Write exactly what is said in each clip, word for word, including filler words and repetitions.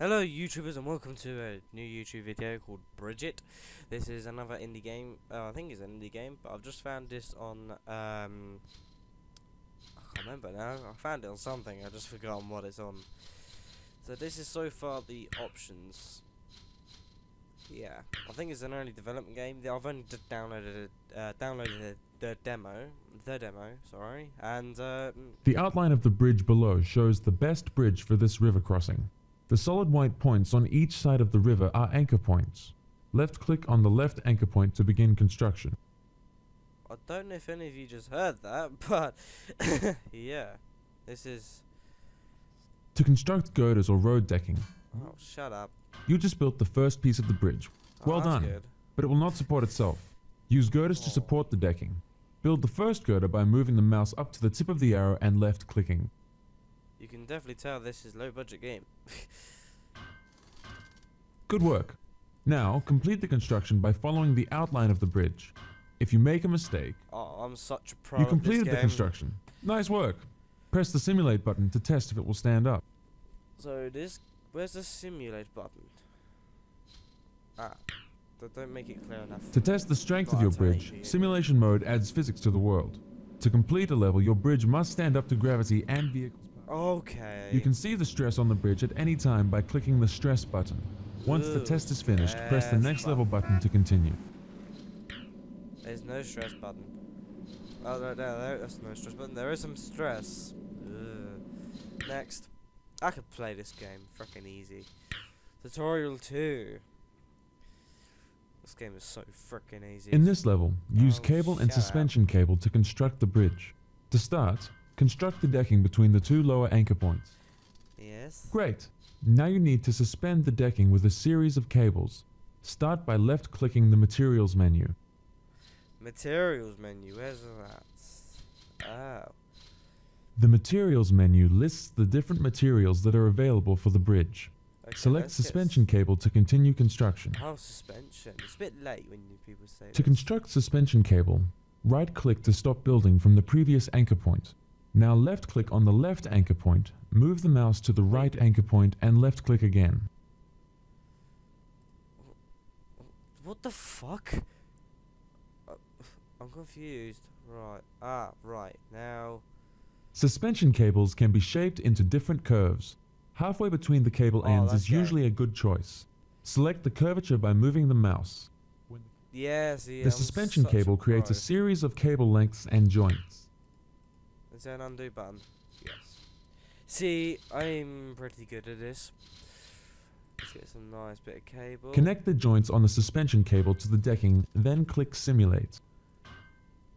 Hello YouTubers and welcome to a new YouTube video called Bridge It. This is another indie game, uh, I think it's an indie game, but I've just found this on, um, I can't remember now, I found it on something, I've just forgotten what it's on. So this is so far the options. Yeah, I think it's an early development game. I've only just downloaded it, uh, downloaded it. The demo, the demo, sorry, and uh, the outline of the bridge below shows the best bridge for this river crossing. The solid white points on each side of the river are anchor points. Left click on the left anchor point to begin construction. I don't know if any of you just heard that, but yeah, this is to construct girders or road decking. Oh, shut up. You just built the first piece of the bridge. Well oh, done, good. But it will not support itself. Use girders oh. to support the decking. Build the first girder by moving the mouse up to the tip of the arrow and left clicking. You can definitely tell this is low budget game. Good work. Now complete the construction by following the outline of the bridge. If you make a mistake, oh, I'm such a pro. You completed the construction. Nice work. Press the simulate button to test if it will stand up. So this, where's the simulate button? Ah. Don't make it clear enough. To test the strength of your bridge, simulation mode adds physics to the world. To complete a level, your bridge must stand up to gravity and vehicles. Okay. You can see the stress on the bridge at any time by clicking the stress button. Once Ooh, the test is finished, press the next button. level button to continue. There's no stress button. Oh, no, no, there's no stress button. There is some stress. Ugh. Next. I could play this game freaking easy. Tutorial two. This game is so freaking easy. In this level, use oh, cable and suspension up. cable to construct the bridge. To start, construct the decking between the two lower anchor points. Yes. Great. Now you need to suspend the decking with a series of cables. Start by left-clicking the materials menu. Materials menu, where's that? Oh. The materials menu lists the different materials that are available for the bridge. Okay, Select suspension cable to continue construction. Oh, suspension. It's a bit late when people say To this. construct suspension cable, right-click to stop building from the previous anchor point. Now left-click on the left anchor point, move the mouse to the right anchor point, and left-click again. What the fuck? I'm confused. Right. Ah, right. Now... Suspension cables can be shaped into different curves. Halfway between the cable oh, ends is usually good. a good choice. Select the curvature by moving the mouse. Yes, yeah, the I'm suspension cable a creates a series of cable lengths and joints. Is there an undo button? Yes. See, I'm pretty good at this. Let's get some nice bit of cable. Connect the joints on the suspension cable to the decking, then click simulate.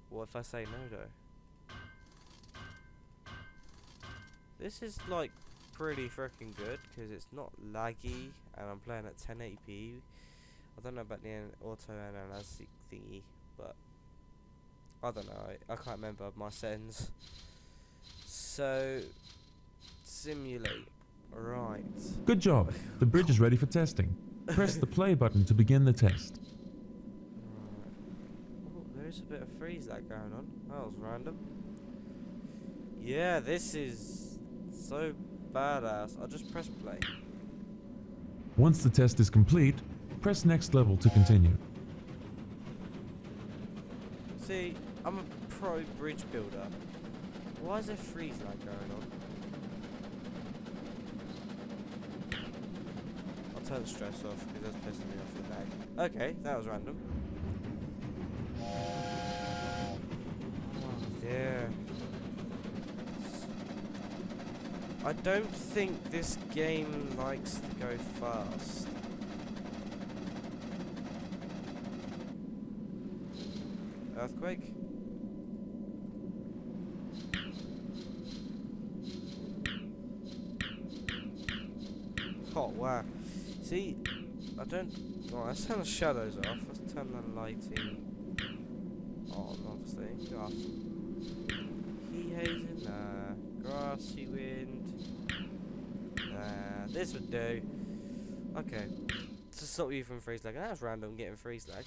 What if I say no, though? This is like... pretty freaking good because it's not laggy and I'm playing at ten eighty p. I don't know about the auto analysis thingy, but I don't know, I, I can't remember my settings. So simulate, right. Good job, the bridge is ready for testing. Press the play button to begin the test. Right. Oh, there's a bit of freeze lag going on, that was random. Yeah, this is so badass. I'll just press play. Once the test is complete, press next level to continue. See, I'm a pro bridge builder. Why is there freeze lag going on? I'll turn the stress off because that's pissing me off the lag. Okay, that was random. Oh dear. I don't think this game likes to go fast. Earthquake? Oh wow. See, I don't... Oh, let's turn the shadows off. Let's turn the lighting on, obviously. Grass. He hazing? Nah. Grassy wind. Nah, this would do. Okay. To stop you from freeze lag. That was random getting freeze lag.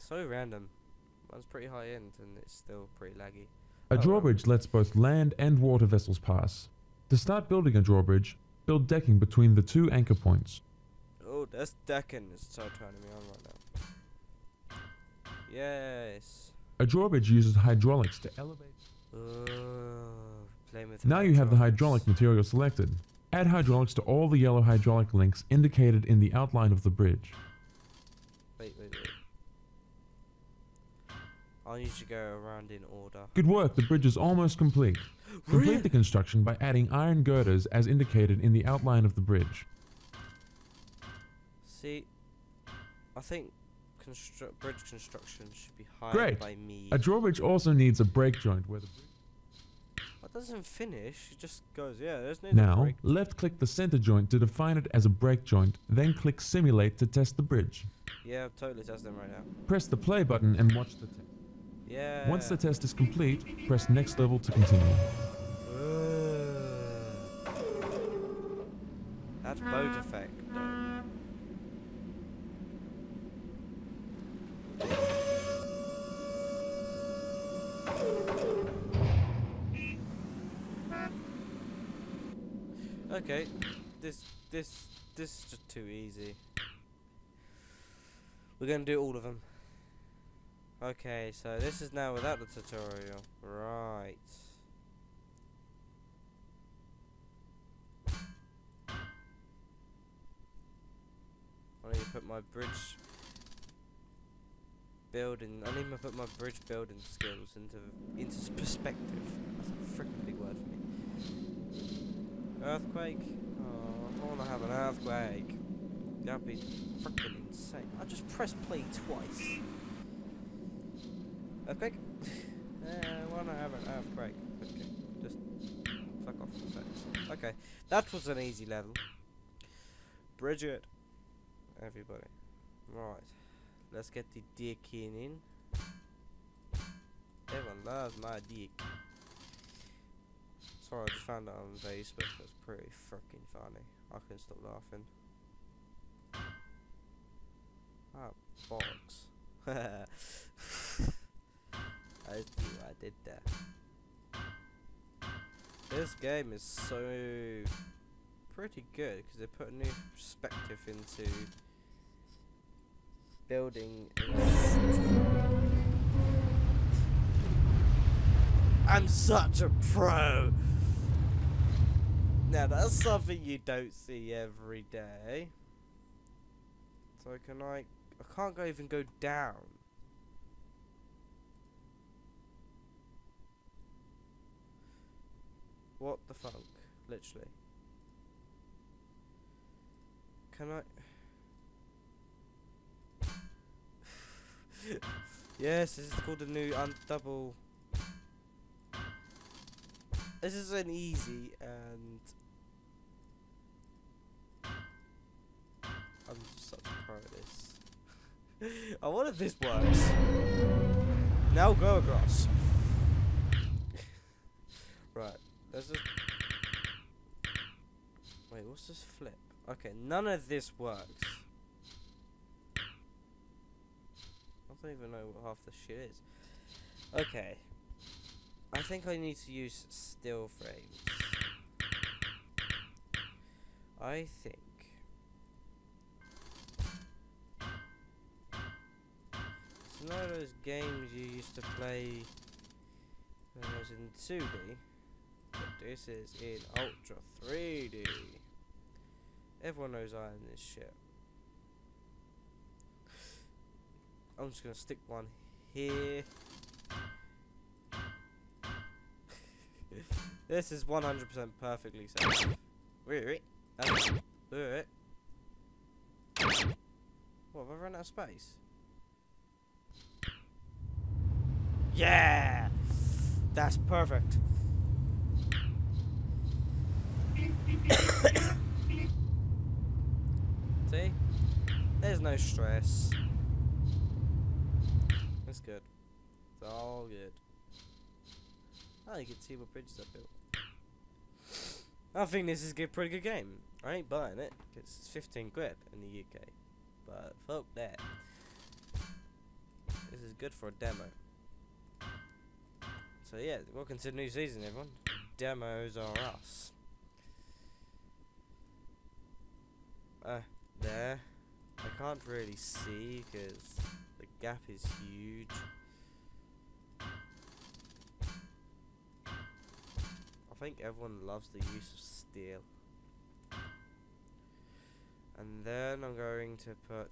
So random. That was pretty high end and it's still pretty laggy. A oh, drawbridge well. lets both land and water vessels pass. To start building a drawbridge, Build decking between the two anchor points. Oh, that's decking is so turning me on right now. Yes. A drawbridge uses hydraulics to elevate. Ooh, play with now you have the hydraulic material selected. Add hydraulics to all the yellow hydraulic links indicated in the outline of the bridge. Wait, wait, wait. I'll need to go around in order. Good work, the bridge is almost complete. Complete really? the construction by adding iron girders as indicated in the outline of the bridge. See, I think constru bridge construction should be hired Great. by me. A drawbridge also needs a break joint where the bridge well, doesn't finish, it just goes, yeah, there's no Now, break. left click the center joint to define it as a break joint, then click simulate to test the bridge. Yeah, I'm totally testing them right now. Press the play button and watch the test. Yeah. Once the test is complete, press next level to continue. Uh, that's boat effect. Okay, this this this is just too easy. We're gonna do all of them. Okay, so this is now without the tutorial. Right. I need to put my bridge building. I need to put my bridge building skills into into perspective. That's a freaking big word for me. Earthquake. Oh, I wanna have an earthquake. That'd be freaking insane. I just press play twice. Earthquake? uh, why not have an earthquake? Okay, just fuck off for a second. Okay, that was an easy level. Bridge it, everybody. Right, let's get the decking in. Everyone loves my dick. Sorry, I just found that on Facebook. That's pretty freaking funny. I couldn't stop laughing. Ah, bollocks. I see what I did there. This game is so pretty good because they put a new perspective into building. I'm such a pro. Now that's something you don't see every day. So can I? I can't go even go down. What the fuck? Literally. Can I? Yes, this is called a new un double. This is an easy and. I'm just such a pro at this. I wonder if this works. Now go across. Right. Let's just wait, what's this flip? Okay, none of this works. I don't even know what half the shit is. Okay. I think I need to use steel frames. I think it's none of those games you used to play when I was in two D. This is in Ultra three D. Everyone knows I am this shit. I'm just gonna stick one here. This is one hundred percent perfectly safe. Wait, wait. Wait. What, have I run out of space? Yeah! That's perfect. See? There's no stress. It's good. It's all good. Oh, you can see what bridges I built. I think this is a pretty good game. I ain't buying it, because it's fifteen quid in the U K. But fuck that. This is good for a demo. So yeah, welcome to the new season, everyone. Demos are us. uh, there. I can't really see because the gap is huge. I think everyone loves the use of steel. And then I'm going to put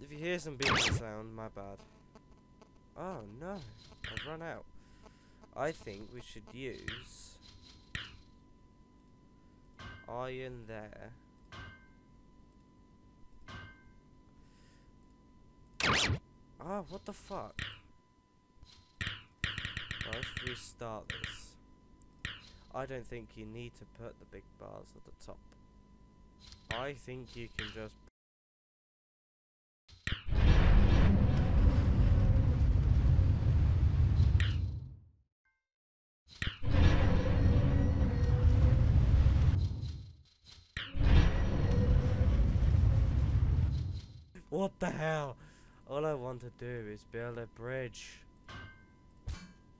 if you hear some beeping sound, my bad. Oh no, I've run out. I think we should use iron there. Oh, what the fuck? Let's restart this. I don't think you need to put the big bars at the top. I think you can just. What the hell? All I want to do is build a bridge.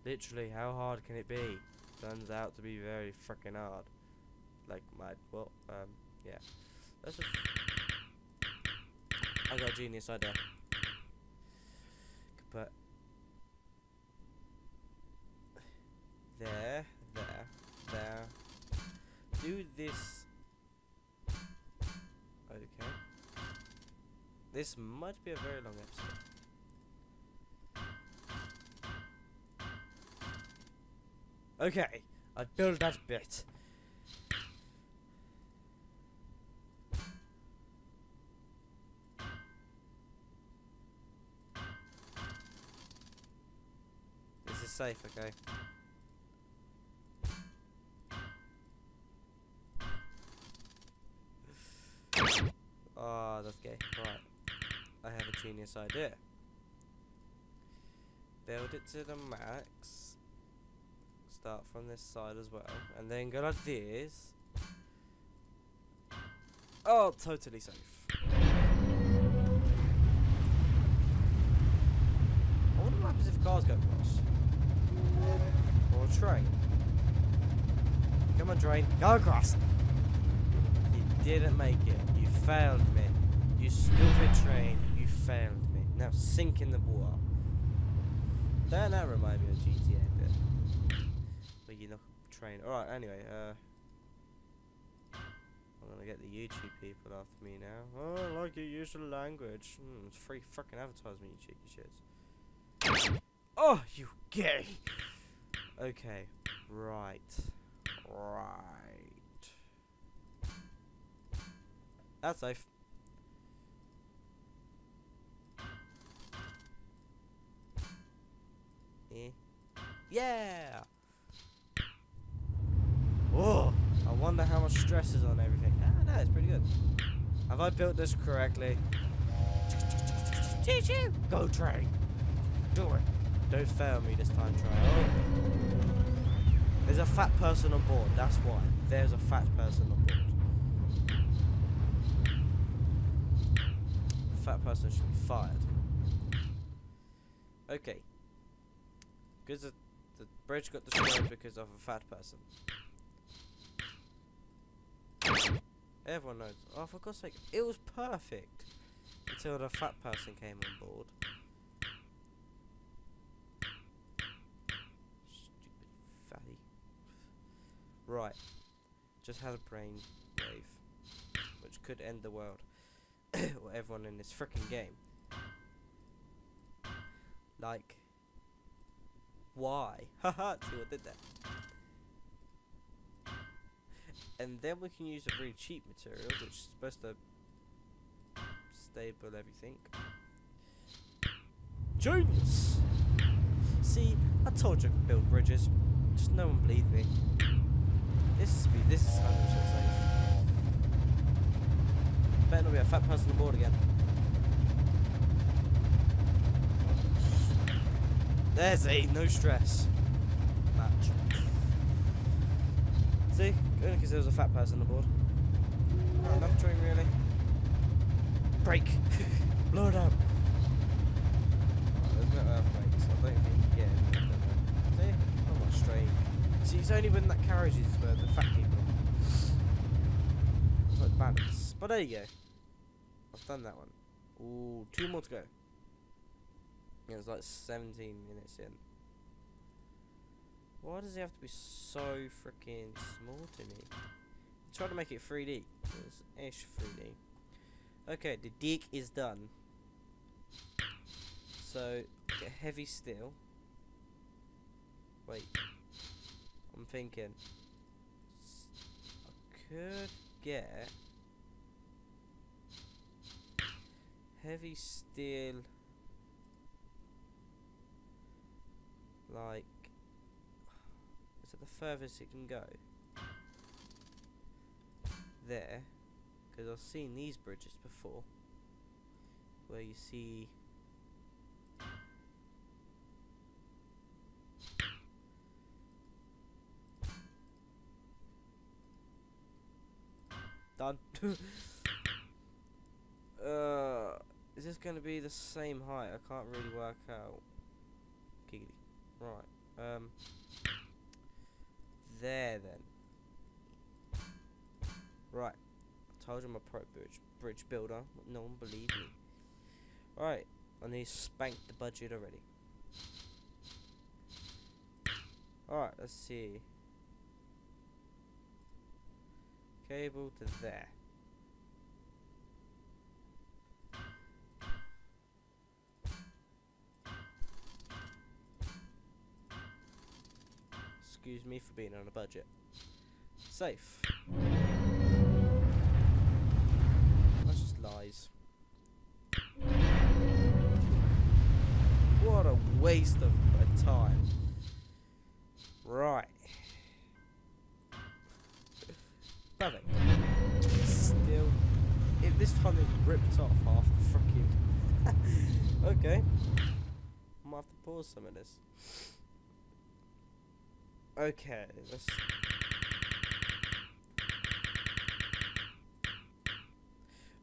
Literally, how hard can it be? Turns out to be very freaking hard. Like my, well, um, yeah. Let's just I got a genius idea. Could put there, there, there. Do this. Okay. This might be a very long episode. Okay, I built that bit. This is safe, okay? Oh, that's gay. Right. I have a genius idea. Build it to the max. Start from this side as well, and then go like this. Oh, totally safe. I wonder what happens if cars go across, or a train. Come on, train, go across. You didn't make it. You failed me. You stupid train. You failed me. Now sink in the water. Don't that remind me of G T A? Train. Alright, anyway, uh, I'm gonna get the YouTube people after me now. Oh, I like your usual language. Mm, it's free fucking advertisement, you cheeky shits. Oh, you gay! Okay, right. Right. That's safe. Eh. Yeah! Oh, I wonder how much stress is on everything. Ah, no, it's pretty good. Have I built this correctly? Choo-choo! Go, train! Do it! Don't fail me this time, train. There's a fat person on board, that's why. There's a fat person on board. The fat person should be fired. Okay. Because the, the bridge got destroyed because of a fat person. Everyone knows. Oh, for God's sake, it was perfect until the fat person came on board. Stupid fatty. Right, just had a brain wave, which could end the world or everyone in this frickin' game. Like, why? Haha, see what did that? And then we can use a really cheap material, which is supposed to stable everything. Genius! See, I told you I could build bridges. Just no one believed me. This is this is one hundred percent safe. Better not be a fat person on board again. There's a no stress match. See? Only because there was a fat person on board. Not enough train, really. Break! Blow it up! Oh, there's no earthquake, so it's only when that carriage is where the fat people are. It's like balance. But there you go. I've done that one. Ooh, two more to go. Yeah, it's like seventeen minutes in. Why does it have to be so freaking small to me? I tried to make it three D. It's ish three D. Okay, the dig is done. So, get heavy steel. Wait. I'm thinking. I could get heavy steel. Like. Is it the furthest it can go? There. Because I've seen these bridges before. Where you see. Done. uh, is this going to be the same height? I can't really work out. Giggly. Right. Um. There then. Right. I told you I'm a pro bridge bridge builder, but no one believed me. All right. I need to spank the budget already. All right. Let's see. Cable to there. Excuse me for being on a budget. Safe. That's just lies. What a waste of time. Right. Perfect. Still, if this time is ripped off half the fucking. Okay. I might have to pause some of this. Okay, let's.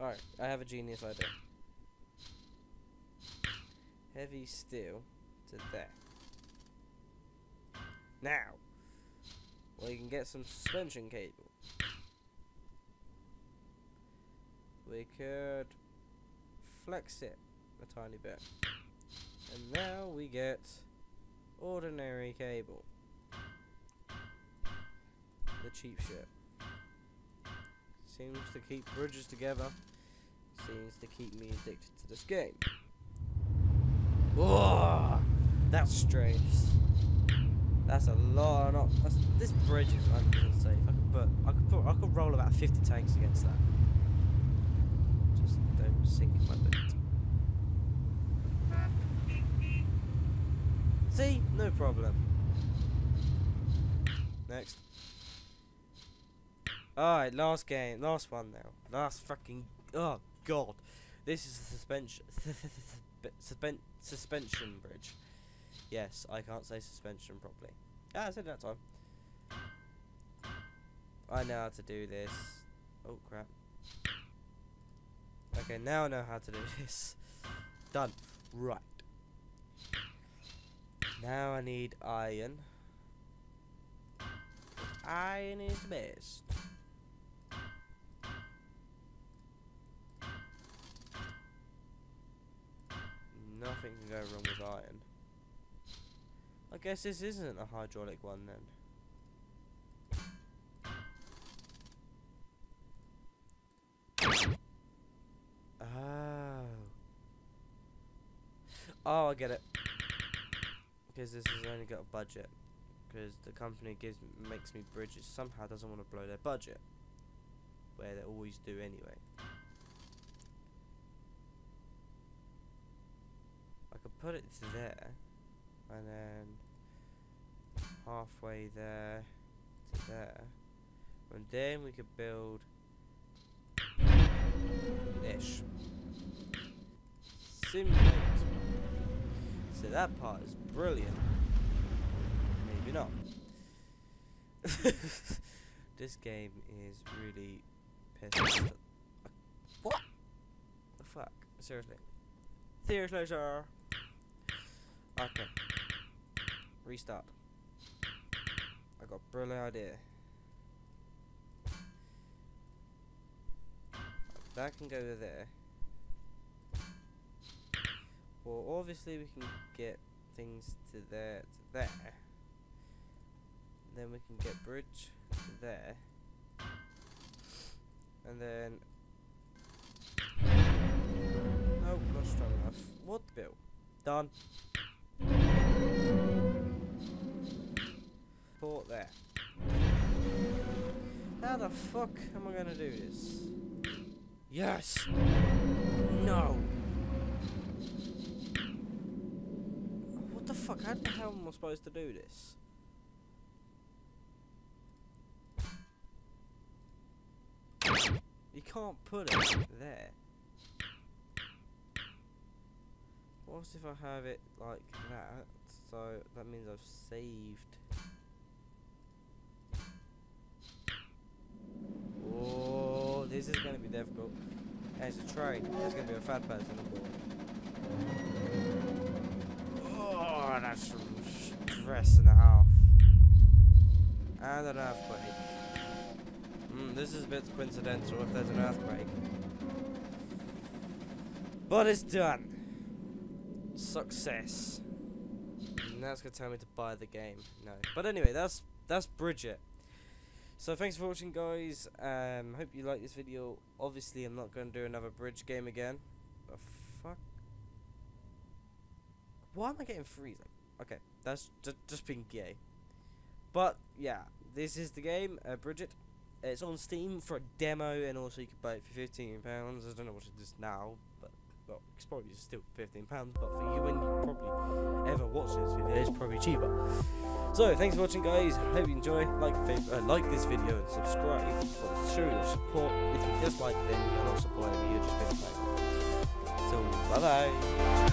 Alright, I have a genius idea. Heavy steel to there. Now! Well, you can get some suspension cable. We could flex it a tiny bit. And now we get ordinary cable. The cheap shit. Seems to keep bridges together. Seems to keep me addicted to this game. Whoa! That's strange. That's a lot of that's, this bridge is unsafe. I could put I could put I could roll about fifty tanks against that. Don't sink my boot. See? No problem. Next. Alright, last game. Last one now. Last fucking... Oh, God. This is the suspension... Suspen suspension bridge. Yes, I can't say suspension properly. Ah, I said that time. I know how to do this. Oh, crap. Okay, now I know how to do this. Done. Right. Now I need iron. Iron is the best. Nothing can go wrong with iron. I guess this isn't a hydraulic one then. Oh, I get it. Because this has only got a budget. Because the company gives makes me bridges somehow doesn't want to blow their budget, where they always do anyway. I could put it to there, and then halfway there to there, and then we could build ish. Simulate. So that part is brilliant. Maybe not. This game is really pissed. What? The fuck? Seriously. Seriously, sir. Okay. Restart. I I got a brilliant idea. That can go to there. Well, obviously we can get things to there, to there. Then we can get bridge to there. And then... oh, not strong enough. What the bill? Done. Port there. How the fuck am I gonna do this? Yes! No! What the fuck? How the hell am I supposed to do this? You can't put it there. What if I have it like that? So that means I've saved. Oh, this is going to be difficult. There's a train. There's going to be a fat person on board. Oh, that's stress and a half. And an earthquake. Mm, this is a bit coincidental if there's an earthquake. But it's done. Success. And that's gonna tell me to buy the game. No. But anyway, that's that's Bridge It. So thanks for watching, guys. Um hope you like this video. Obviously I'm not gonna do another bridge game again. The fuck? Why am I getting freezing? Okay, that's just just being gay. But yeah, this is the game, uh, Bridge It. It's on Steam for a demo, and also you can buy it for fifteen pounds. I don't know what it is now, but well, it's probably still fifteen pounds, but for you, when you probably ever watch this video, it's probably cheaper. So, thanks for watching, guys. Hope you enjoy. Like, uh, like this video and subscribe for showing your support. If you dislike, then you're not supporting me, you're just being a fan. So, bye bye.